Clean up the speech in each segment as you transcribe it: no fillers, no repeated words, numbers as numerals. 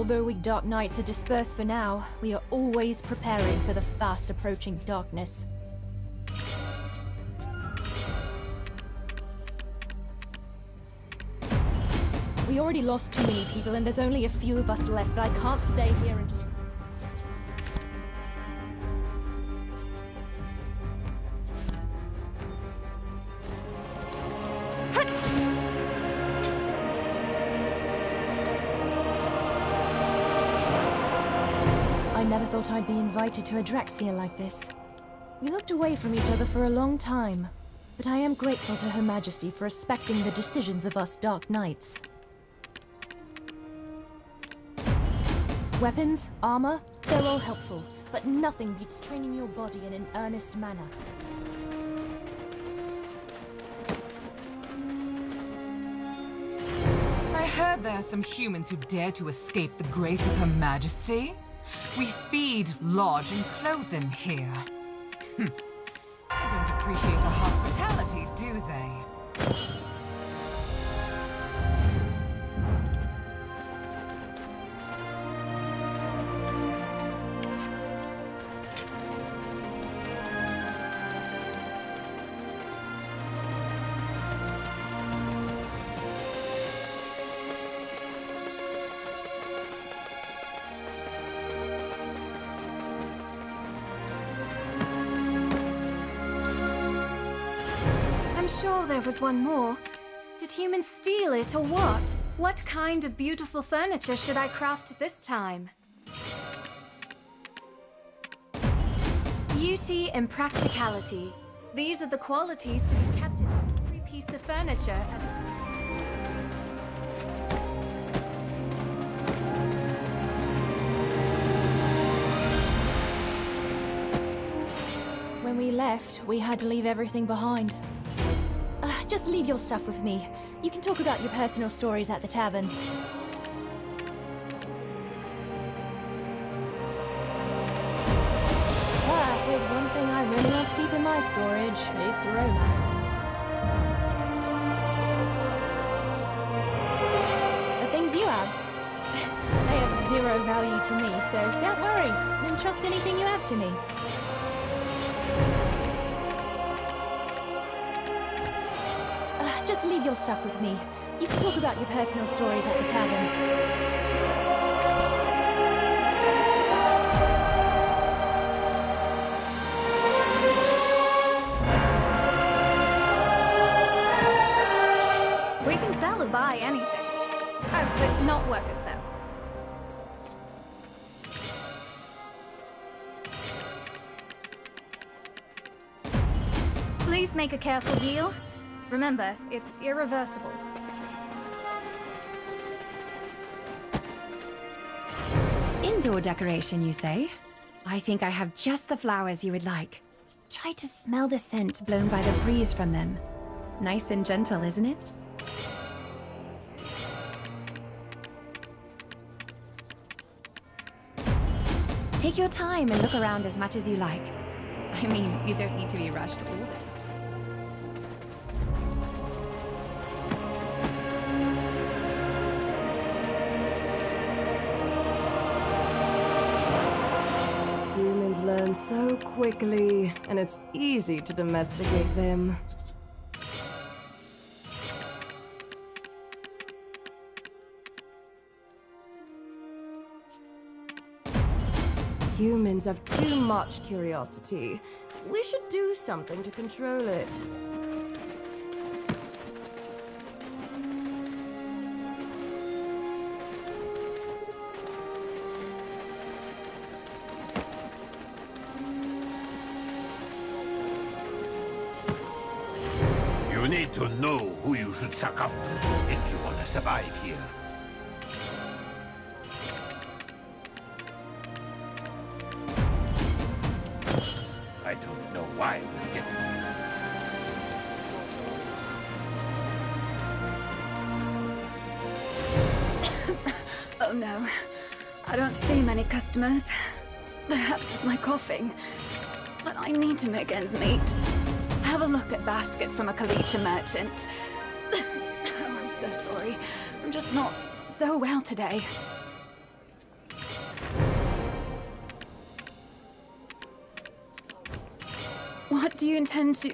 Although we Dark Knights are dispersed for now, we are always preparing for the fast-approaching darkness. We already lost too many people and there's only a few of us left, but I can't stay here and just... I never thought I'd be invited to a Draxia like this. We looked away from each other for a long time, but I am grateful to Her Majesty for respecting the decisions of us Dark Knights. Weapons, armor, they're all helpful, but nothing beats training your body in an earnest manner. I heard there are some humans who dare to escape the grace of Her Majesty. We feed, lodge, and clothe them here. Hm. They don't appreciate the hospitality, do they? There was one more. Did humans steal it or what? What kind of beautiful furniture should I craft this time? Beauty and practicality. These are the qualities to be kept in every piece of furniture. When we left, we had to leave everything behind. Just leave your stuff with me. You can talk about your personal stories at the tavern. If there's one thing I really want to keep in my storage, it's romance. The things you have, they have zero value to me, so don't worry and trust anything you have to me. Just leave your stuff with me. You can talk about your personal stories at the tavern. We can sell or buy anything. Oh, but not workers, though. Please make a careful deal. Remember, it's irreversible. Indoor decoration, you say? I think I have just the flowers you would like. Try to smell the scent blown by the breeze from them. Nice and gentle, isn't it? Take your time and look around as much as you like. I mean, you don't need to be rushed all day. Learn so quickly, and it's easy to domesticate them. Humans have too much curiosity. We should do something to control it. You need to know who you should suck up to if you want to survive here. I don't know why we get it. Oh no, I don't see many customers. Perhaps it's my coughing, but I need to make ends meet. Have a look at baskets from a Kalisha merchant. Oh, I'm so sorry. I'm just not so well today. What do you intend to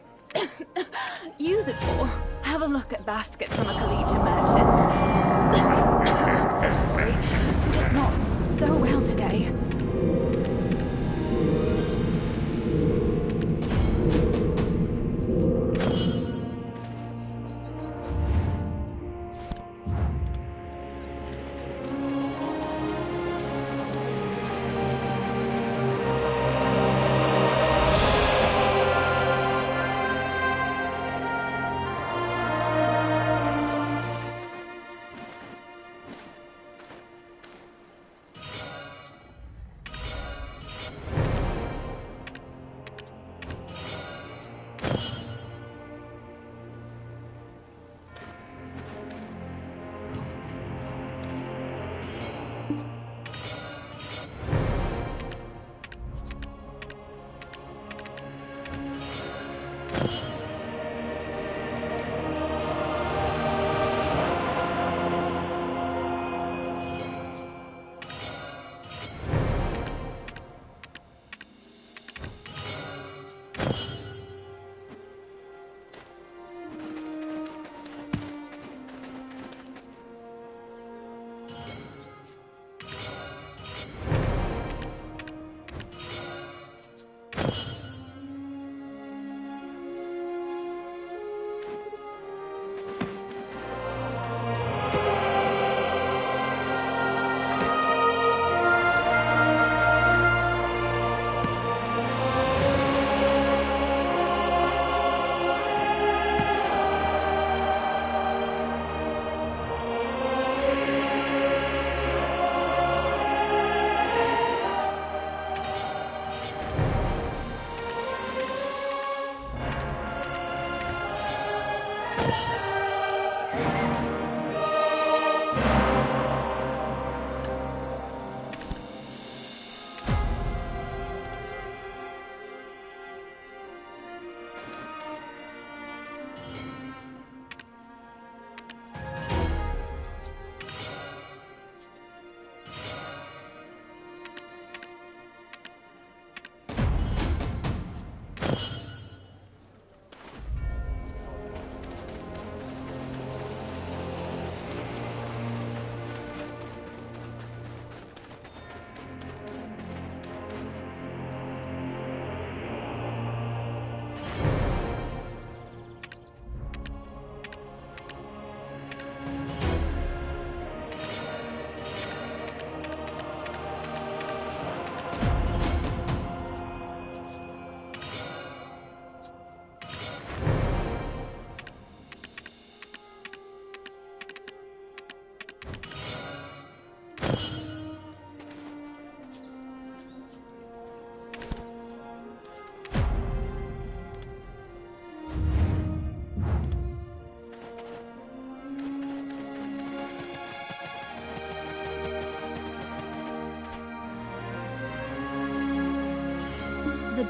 use it for? Have a look at baskets from a Kalisha merchant. I'm so sorry. I'm just not so well today.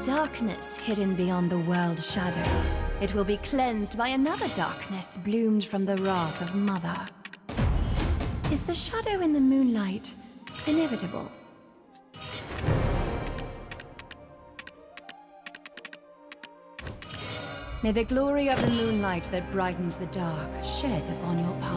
Darkness hidden beyond the world's shadow. It will be cleansed by another darkness bloomed from the wrath of Mother. Is the shadow in the moonlight inevitable? May the glory of the moonlight that brightens the dark shed upon your path.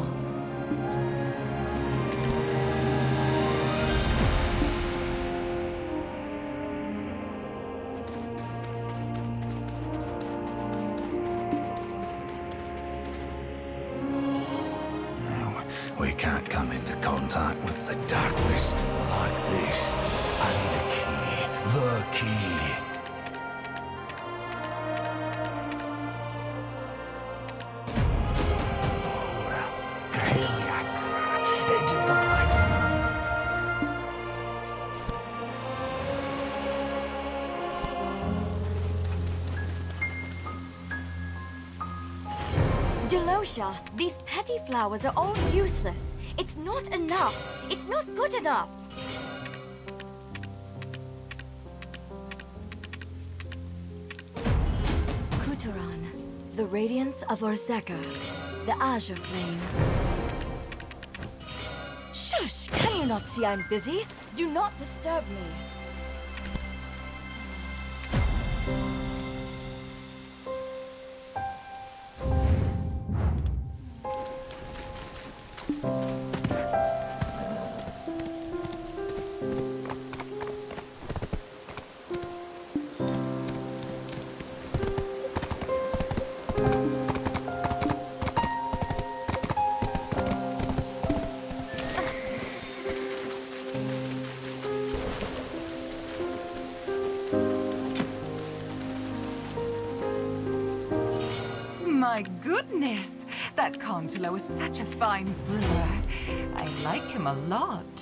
These petty flowers are all useless. It's not enough. It's not good enough. Kuturan, the radiance of Orzeka, the azure flame. Shush! Can you not see I'm busy? Do not disturb me. my goodness! That Cantulo is such a fine brewer. I like him a lot.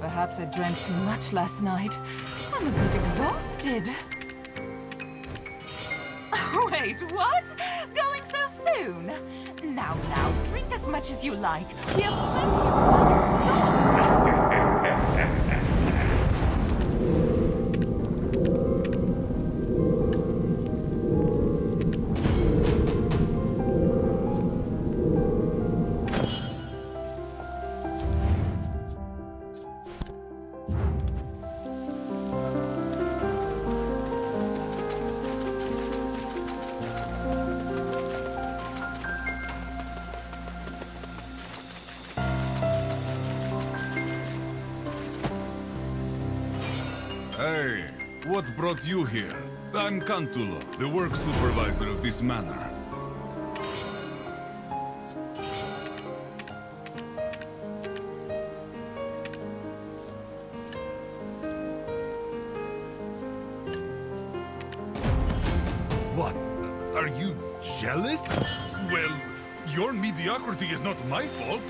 Perhaps I dreamt too much last night. I'm a bit exhausted. Wait, what? Going so soon? Now, drink as much as you like. We have plenty of fun in What brought you here? I'm Cantulo, the work supervisor of this manor. What? Are you jealous? Well, your mediocrity is not my fault.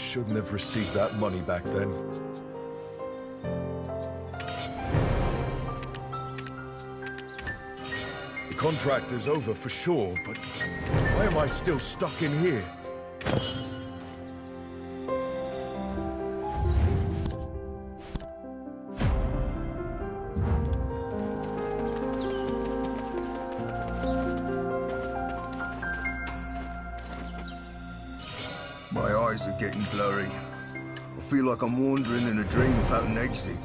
Shouldn't have received that money back then. The contract is over for sure, but why am I still stuck in here? Getting blurry. I feel like I'm wandering in a dream without an exit.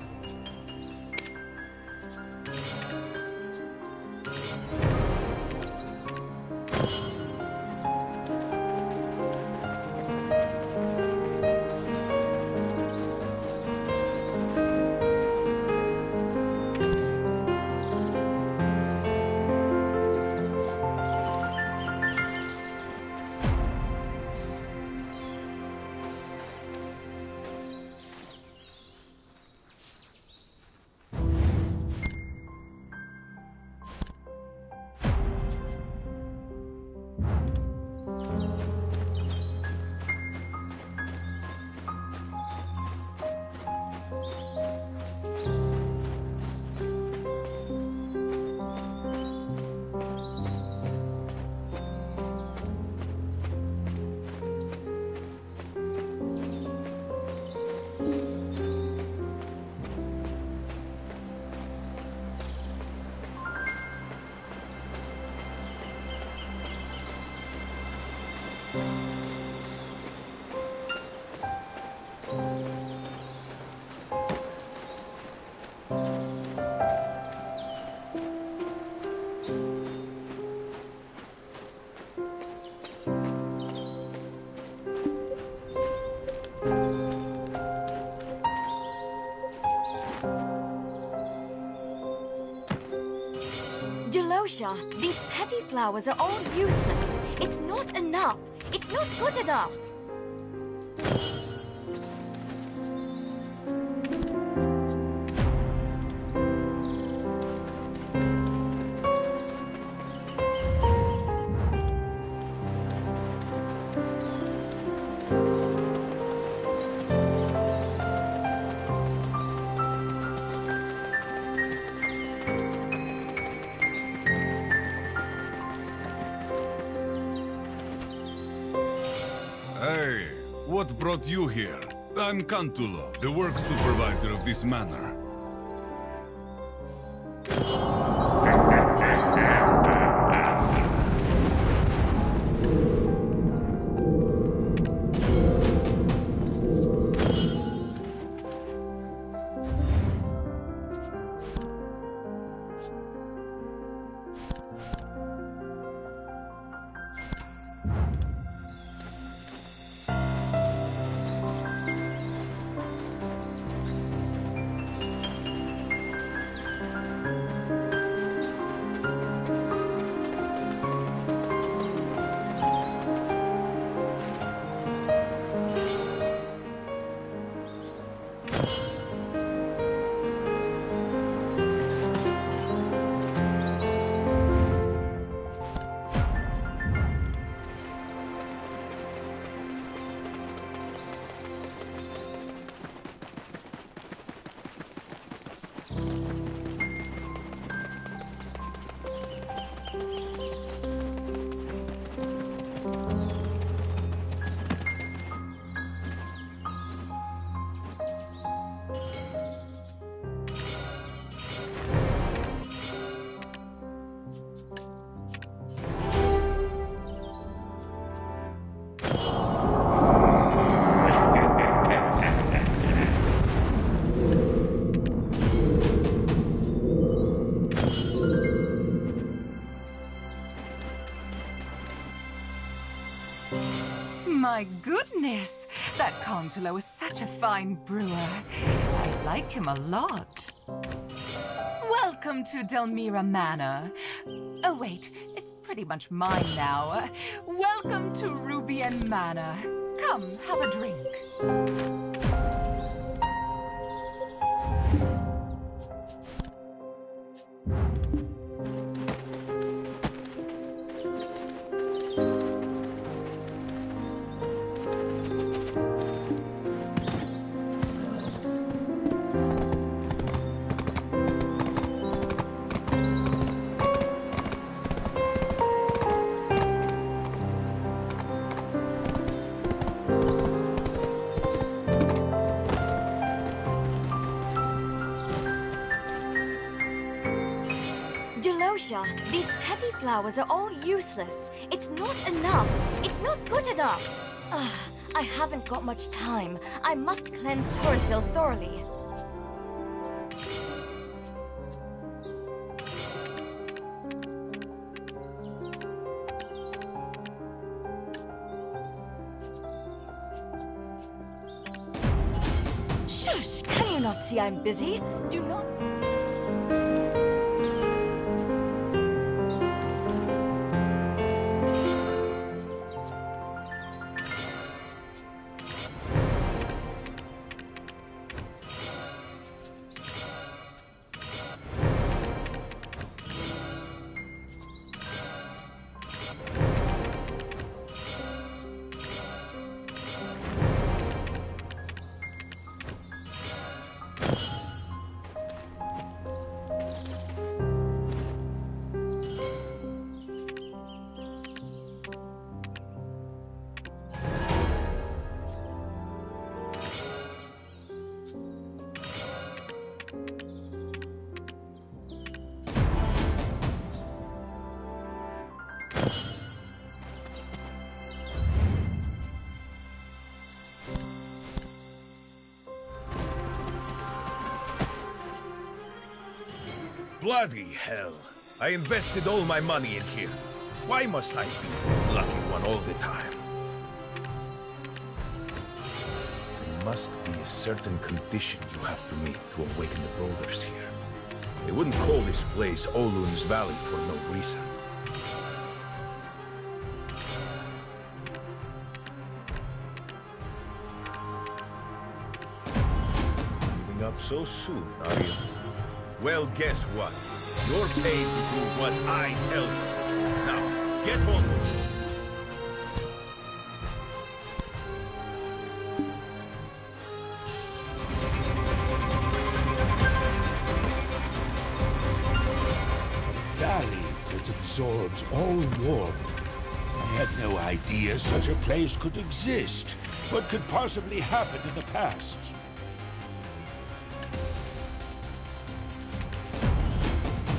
Kalisha, these petty flowers are all useless. It's not enough. It's not good enough. What brought you here? I'm Cantulo, the work supervisor of this manor. My goodness, that Cantulo is such a fine brewer. I like him a lot. Welcome to Delmira Manor. Oh wait, it's pretty much mine now. Welcome to Rubian Manor. Come, have a drink. These petty flowers are all useless. It's not enough. It's not good enough. Ugh, I haven't got much time. I must cleanse Turasil thoroughly. Shush! Can you not see I'm busy? Do not... Bloody hell! I invested all my money in here. Why must I be the lucky one all the time? There must be a certain condition you have to meet to awaken the boulders here. They wouldn't call this place Olun's Valley for no reason. Giving up so soon, are you? Well, guess what? You're paid to do what I tell you. Now, get on with it. Absorbs all warmth. I had no idea such a place could exist. What could possibly happen in the past?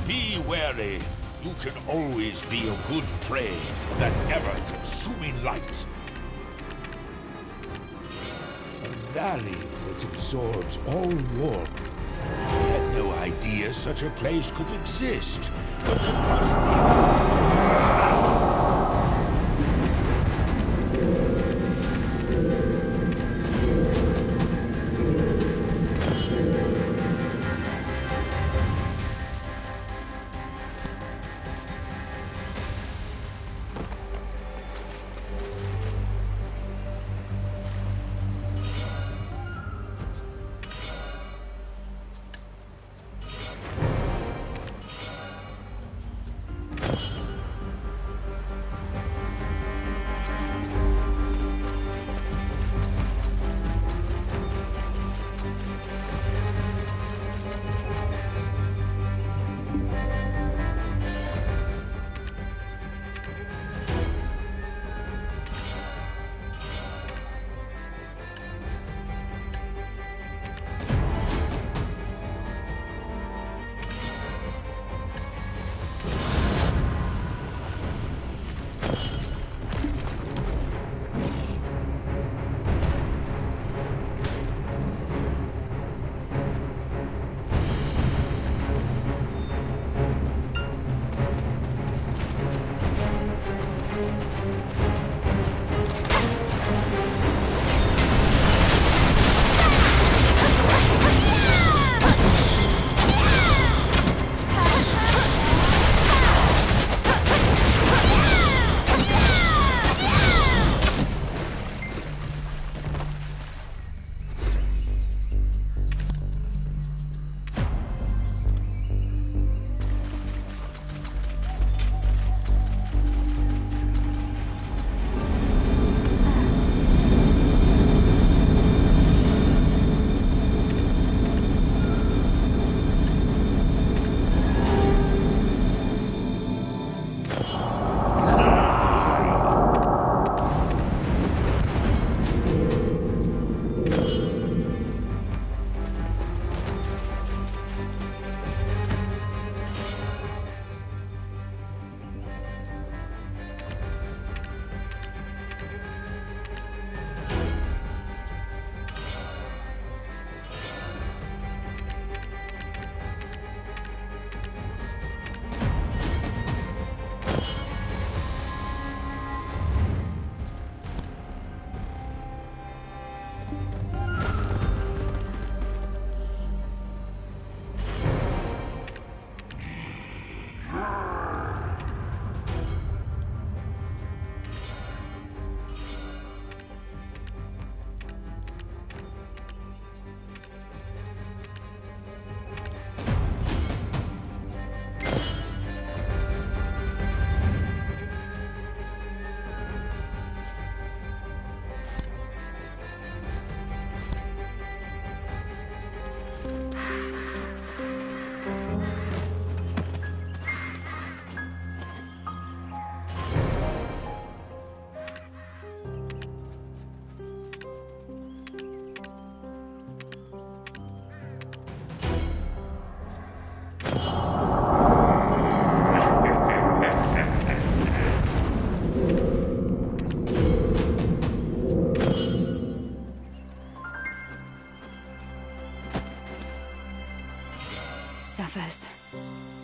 Be wary. You can always be a good prey for that ever-consuming light. A valley that absorbs all warmth. I had no idea such a place could exist. What could possibly happen?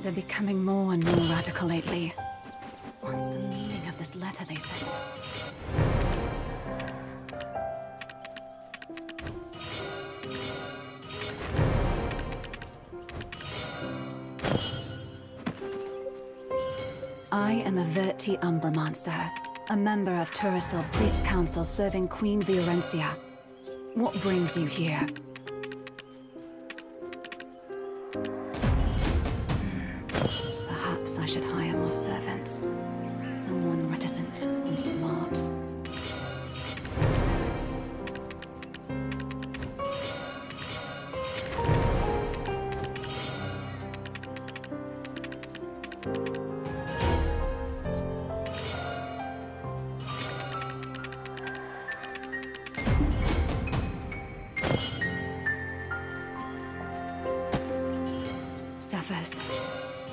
They're becoming more and more radical lately. What's the meaning of this letter they sent? I am a Verti Umbramancer, a member of Turasil Priest Council serving Queen Viorentia. What brings you here? Perhaps I should hire more servants. Someone reticent and smart.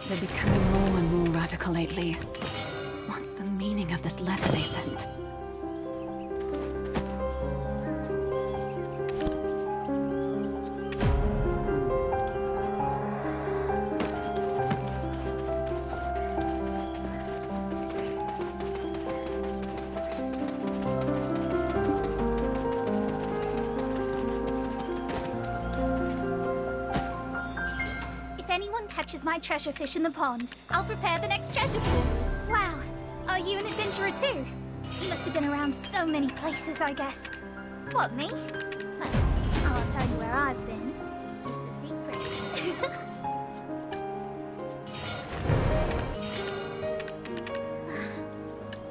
They're becoming more and more radical lately. What's the meaning of this letter they sent? My treasure fish in the pond. I'll prepare the next treasure pool. Wow, are you an adventurer too? You must have been around so many places, I guess. What, me? Well, I'll tell you where I've been. It's a secret.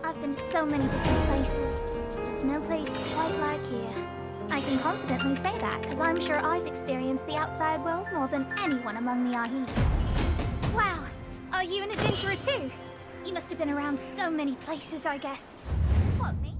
I've been to so many different places. There's no place quite like here. I can confidently say that, because I'm sure I've experienced the outside world more than anyone among the Ahibs. Wow, are you an adventurer too? You must have been around so many places, I guess. What, me?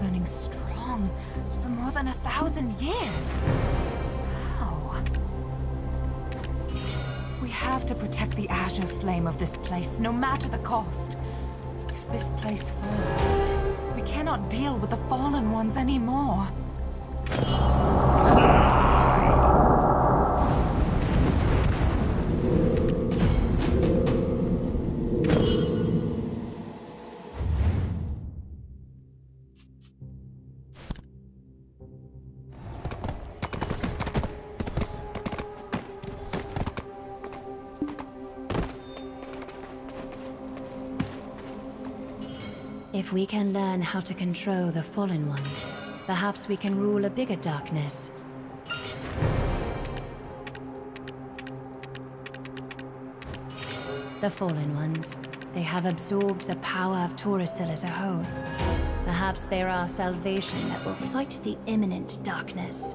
Burning strong for more than 1,000 years. How? We have to protect the azure flame of this place, no matter the cost. If this place falls, we cannot deal with the Fallen Ones anymore. If we can learn how to control the Fallen Ones, perhaps we can rule a bigger darkness. The Fallen Ones, they have absorbed the power of Turasil as a whole. Perhaps they are our salvation that will fight the imminent darkness.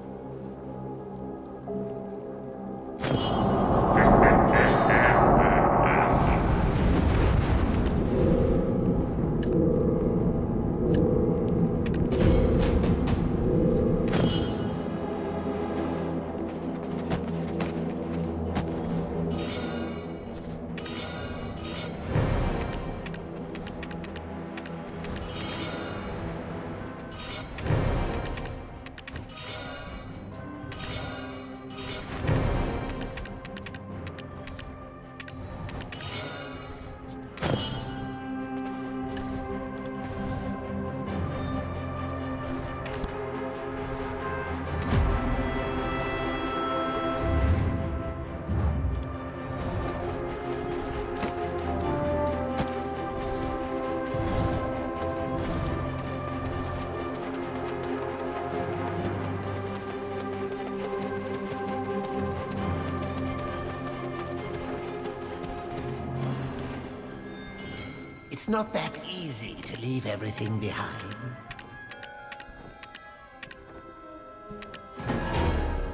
It's not that easy to leave everything behind.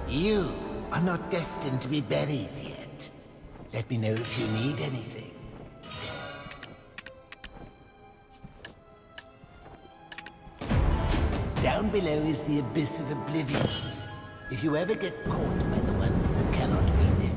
You are not destined to be buried yet. Let me know if you need anything. Down below is the abyss of oblivion. If you ever get caught by the ones that cannot be dead.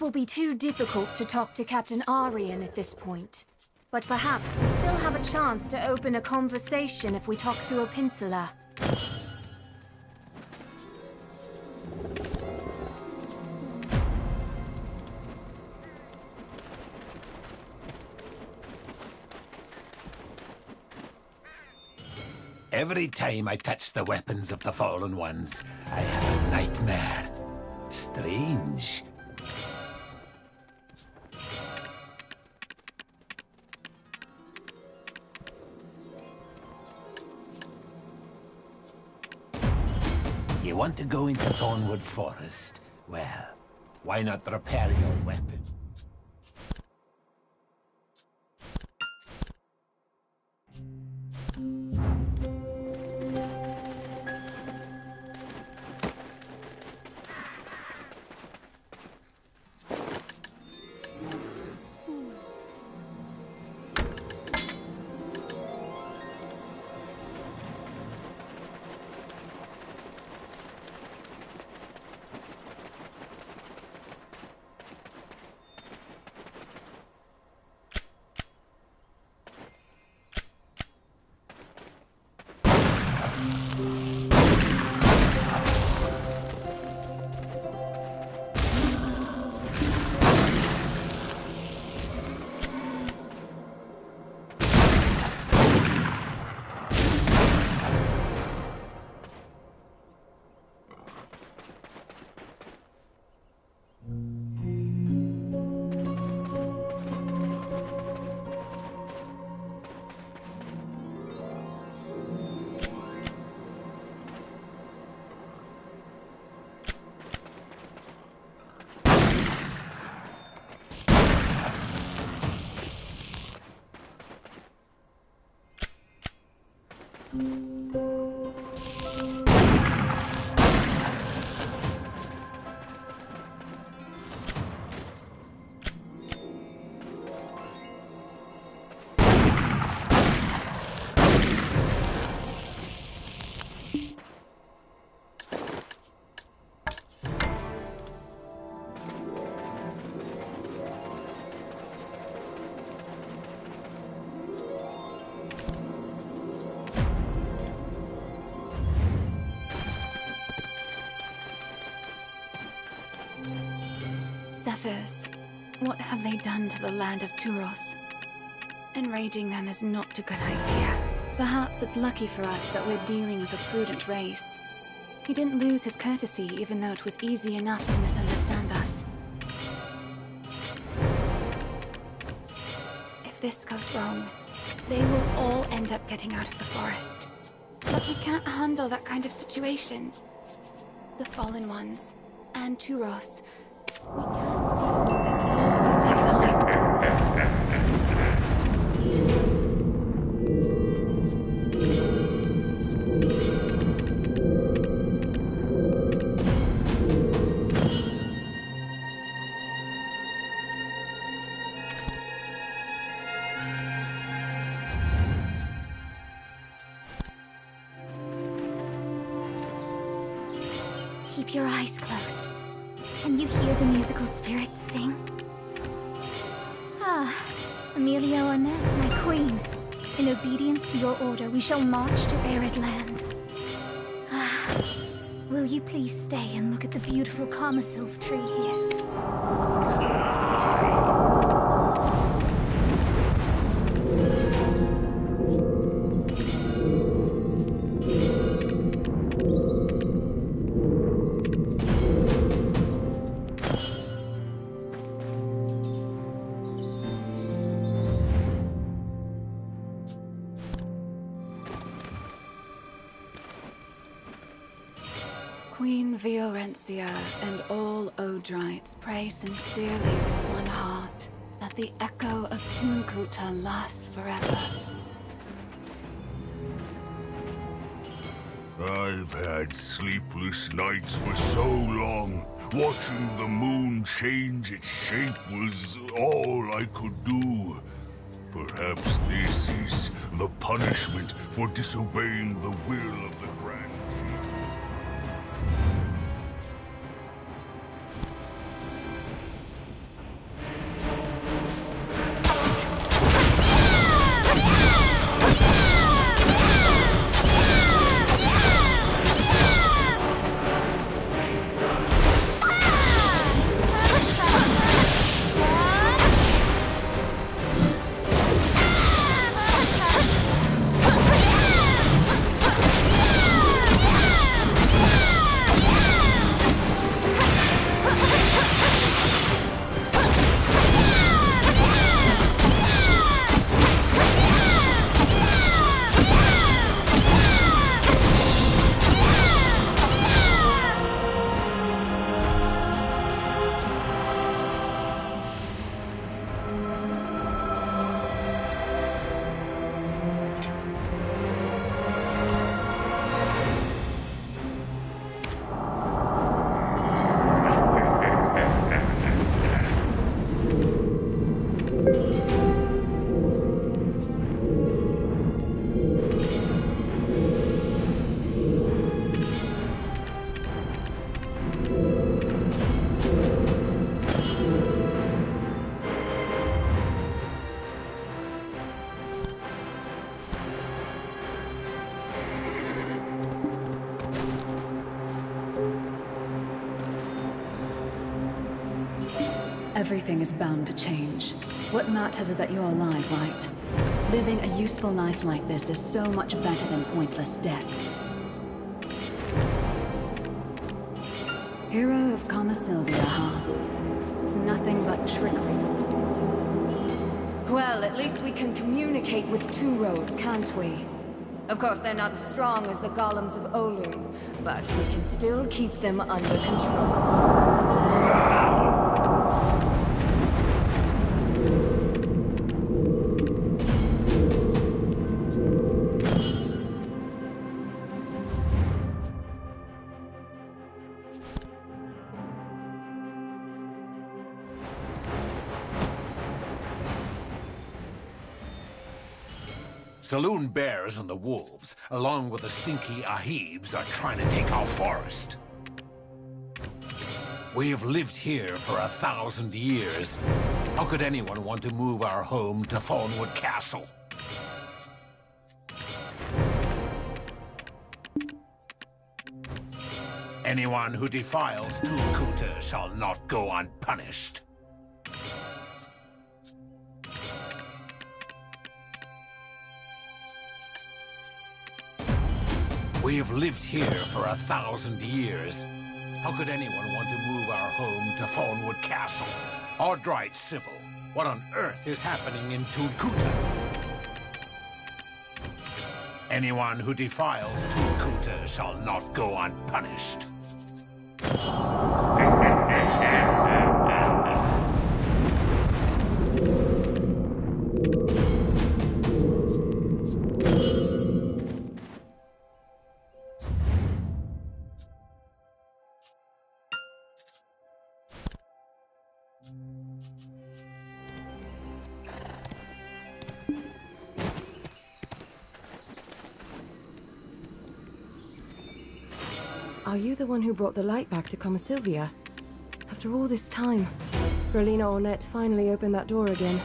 It will be too difficult to talk to Captain Aryan at this point. But perhaps we still have a chance to open a conversation if we talk to a Pinsula. Every time I touch the weapons of the Fallen Ones, I have a nightmare. Strange. You want to go into Thornwood Forest? Well, why not repair your weapon? First, what have they done to the land of Turos? Enraging them is not a good idea. Perhaps it's lucky for us that we're dealing with a prudent race. He didn't lose his courtesy even though it was easy enough to misunderstand us. If this goes wrong, they will all end up getting out of the forest. But we can't handle that kind of situation. The Fallen Ones, and Turos, we can't. Keep your eyes closed. Can you hear the musical spirits sing? Ah, Amelia Ornette, my queen. In obedience to your order, we shall march to Barid Land. Ah, will you please stay and look at the beautiful Kamasylvia tree here? Queen Viorentia and all Odrites pray sincerely with one heart that the echo of Tunkuta lasts forever. I've had sleepless nights for so long. Watching the moon change its shape was all I could do. Perhaps this is the punishment for disobeying the will of the Grand Chief. Everything is bound to change. What matters is that you're alive, right? Living a useful life like this is so much better than pointless death. Hero of Kamasylvia, huh? It's nothing but trickery. Well, at least we can communicate with Turos, can't we? Of course, they're not as strong as the golems of Olun, but we can still keep them under control. Saloon Bears and the wolves, along with the stinky Ahibs, are trying to take our forest. We have lived here for 1,000 years. How could anyone want to move our home to Thornwood Castle? Anyone who defiles Tunkuta shall not go unpunished. We have lived here for 1,000 years. How could anyone want to move our home to Thornwood Castle? Ardrite Civil, what on earth is happening in Tunkuta? Anyone who defiles Tunkuta shall not go unpunished. Are you the one who brought the light back to Kamasylvia? After all this time, Rolina Ornette finally opened that door again.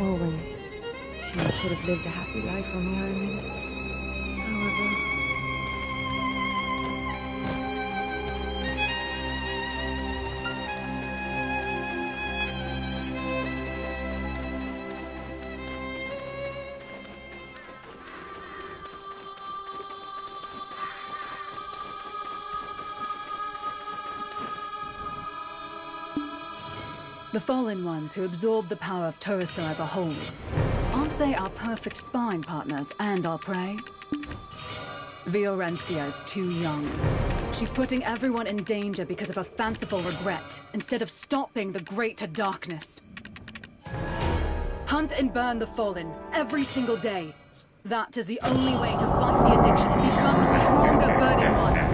Orwin. She could have lived a happy life on the island. However... The Fallen Ones who absorbed the power of Turasil as a whole. Aren't they our perfect spying partners and our prey? Viorencia is too young. She's putting everyone in danger because of a fanciful regret, instead of stopping the greater darkness. Hunt and burn the Fallen, every single day. That is the only way to fight the addiction and become stronger, burning one.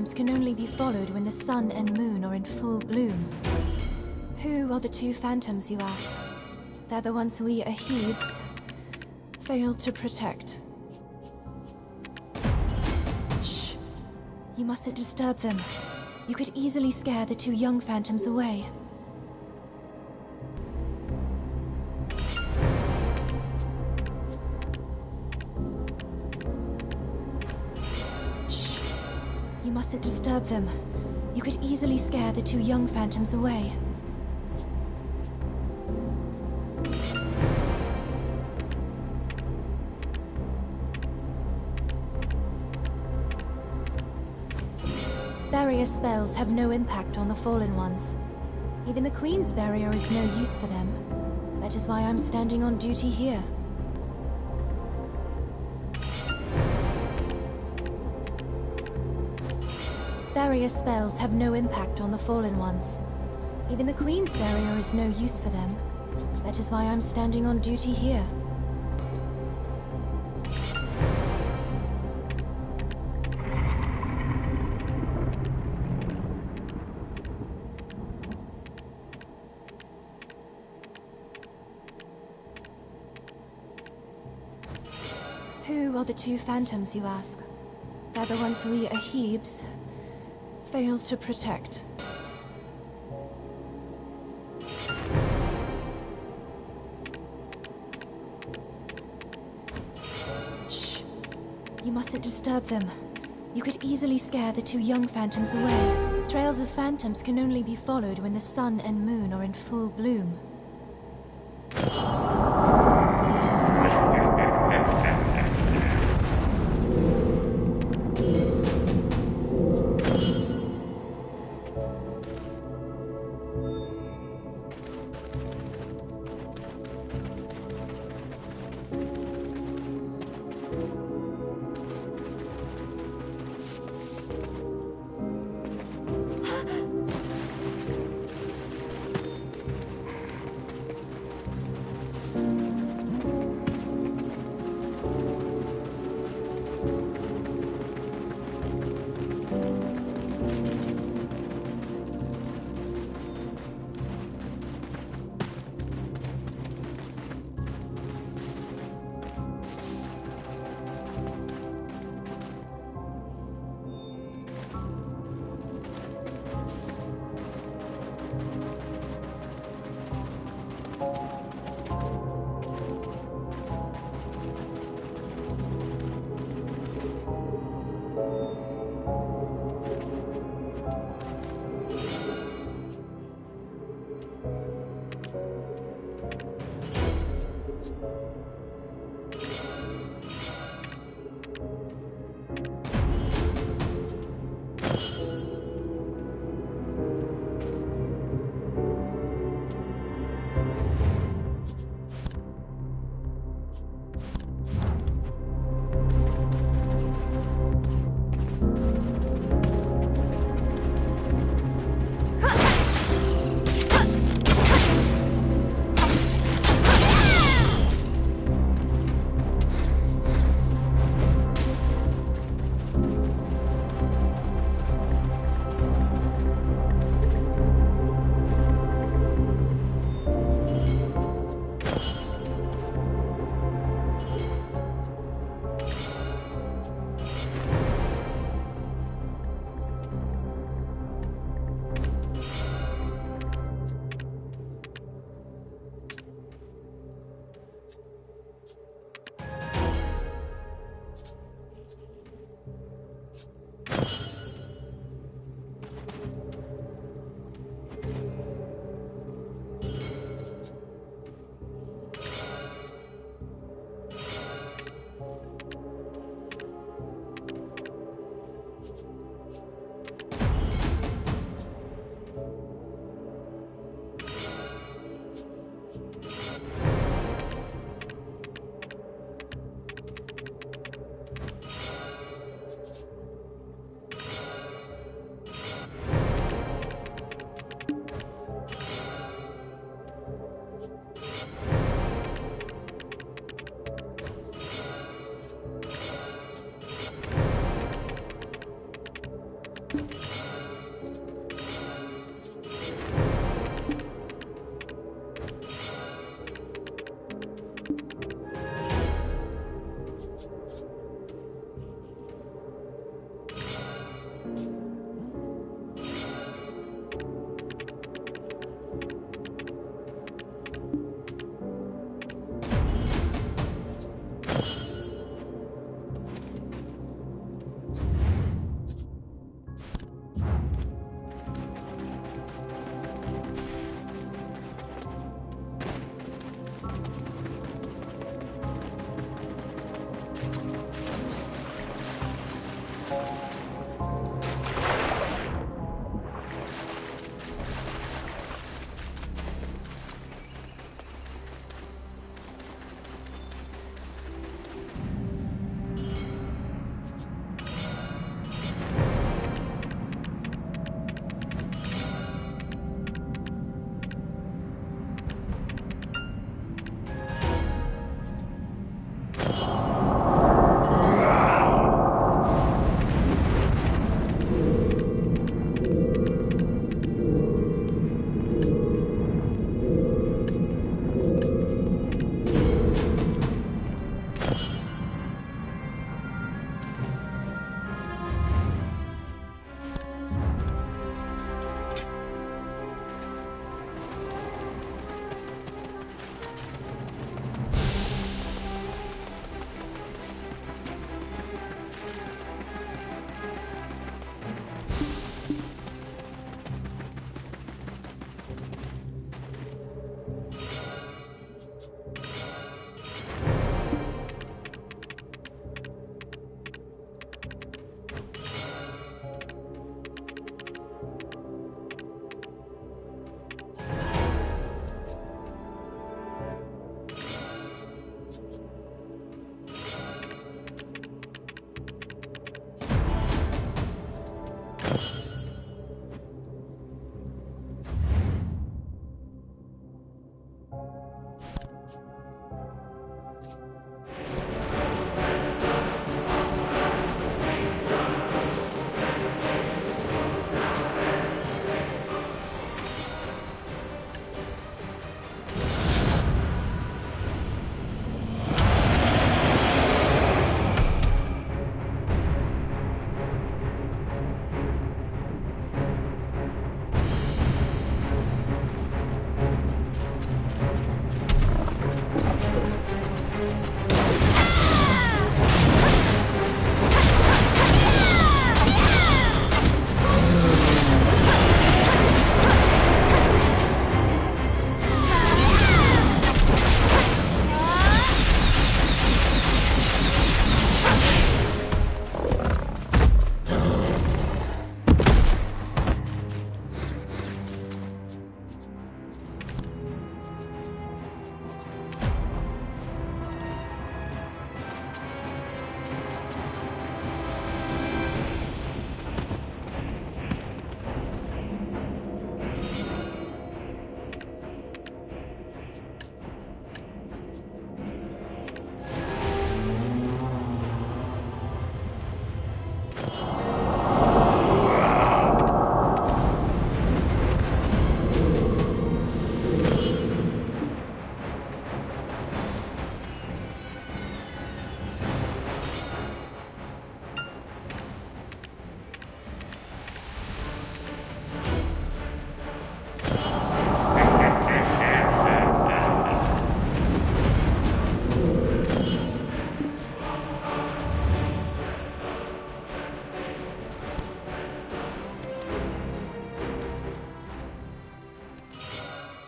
phantoms can only be followed when the sun and moon are in full bloom. Who are the two phantoms, you ask? They're the ones we Ahibs failed to protect. Shh. You mustn't disturb them. You could easily scare the two young phantoms away. Shh. You mustn't disturb them. You could easily scare the two young phantoms away. Barrier spells have no impact on the Fallen Ones. Even the Queen's barrier is no use for them. That is why I'm standing on duty here. Barrier spells have no impact on the Fallen Ones. Even the Queen's barrier is no use for them. That is why I'm standing on duty here. The two phantoms, you ask? They're the ones we Ahibs failed to protect. Shh. You mustn't disturb them. You could easily scare the two young phantoms away. Trails of phantoms can only be followed when the sun and moon are in full bloom.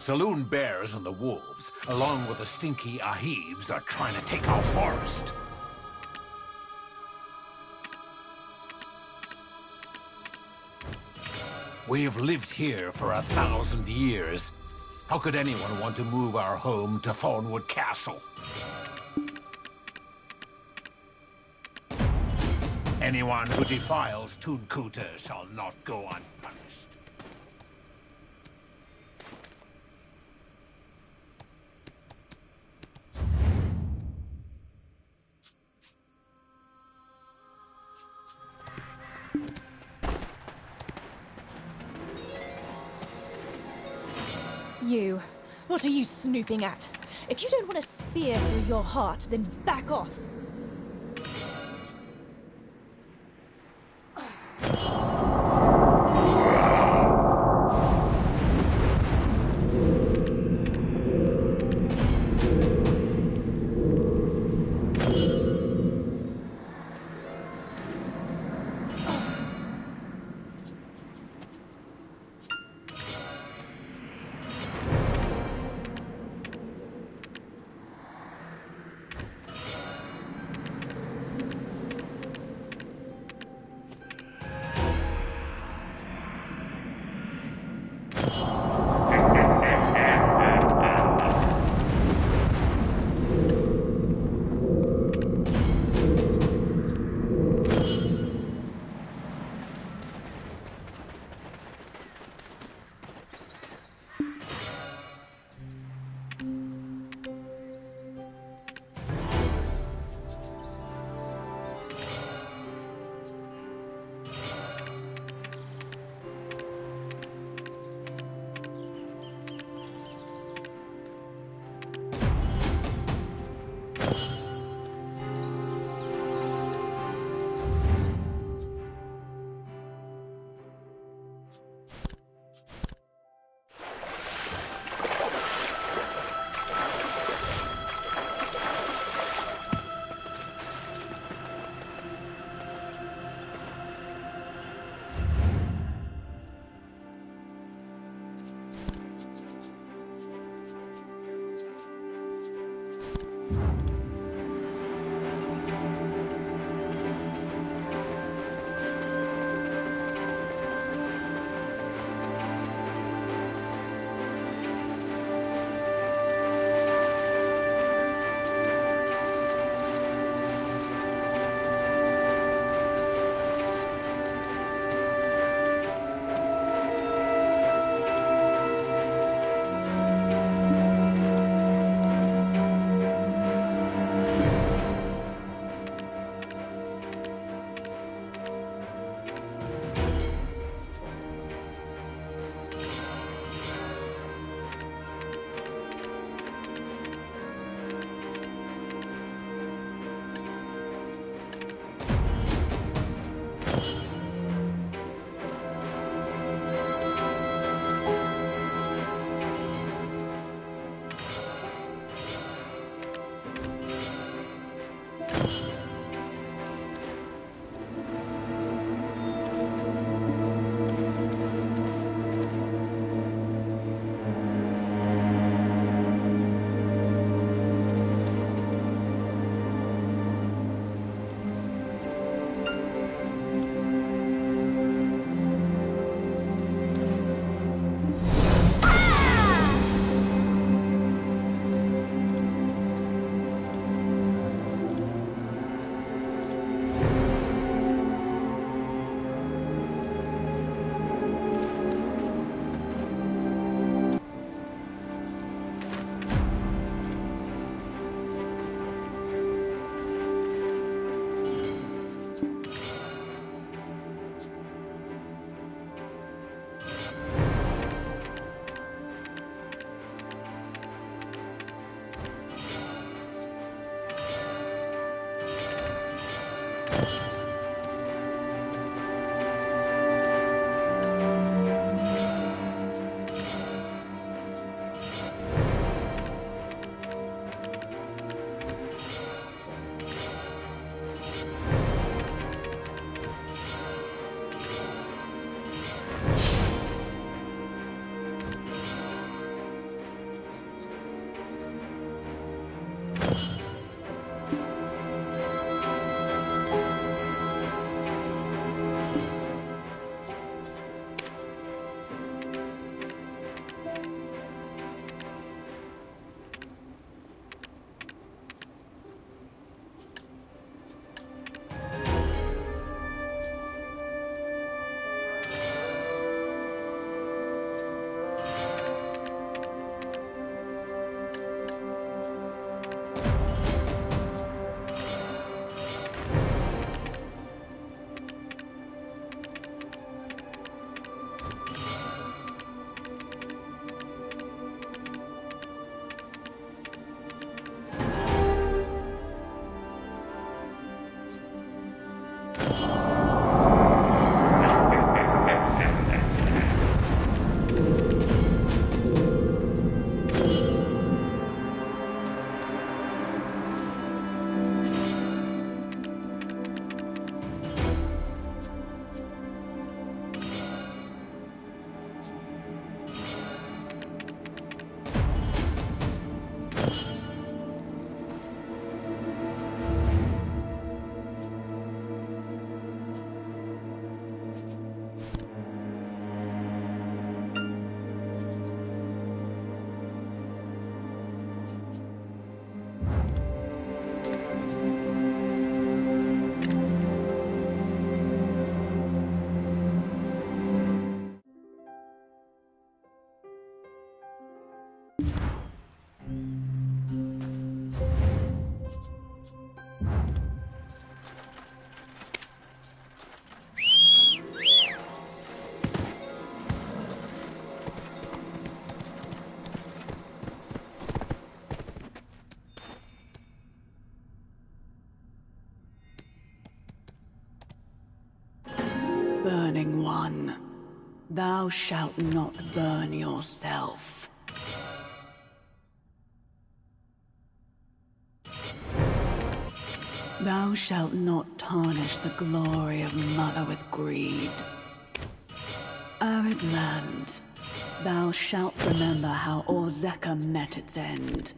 Saloon Bears and the wolves, along with the stinky Ahibs, are trying to take our forest. We've lived here for 1,000 years. How could anyone want to move our home to Thornwood Castle? Anyone who defiles Tunkuta shall not go unpunished. You. What are you snooping at? If you don't want a spear through your heart, then back off! burning one. Thou shalt not burn yourself. Thou shalt not tarnish the glory of Mother with greed. Barid Land, thou shalt remember how Orzeka met its end.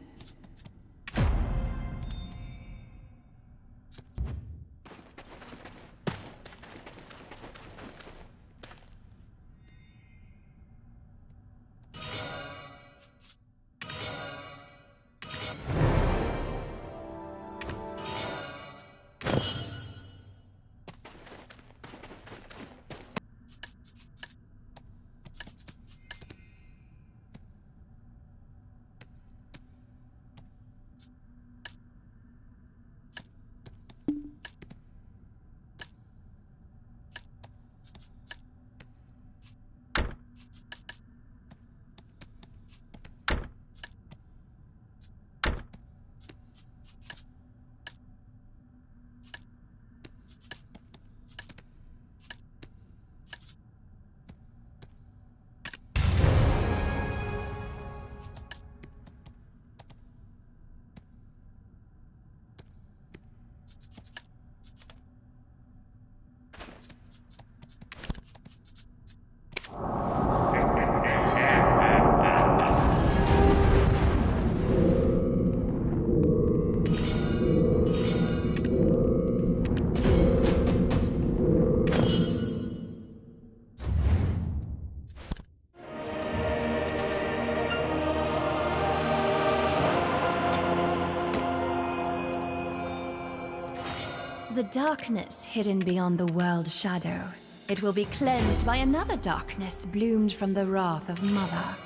The darkness hidden beyond the world's shadow. It will be cleansed by another darkness bloomed from the wrath of Mother.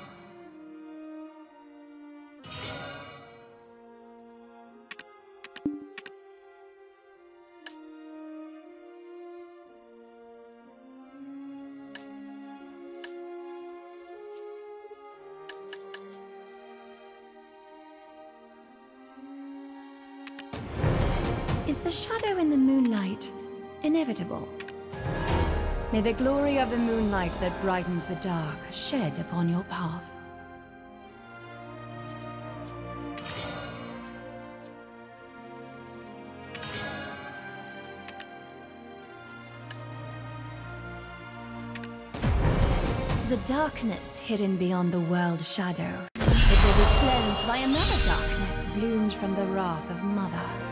Inevitable. May the glory of the moonlight that brightens the dark shed upon your path. The darkness hidden beyond the world's shadow. It will be cleansed by another darkness bloomed from the wrath of Mother.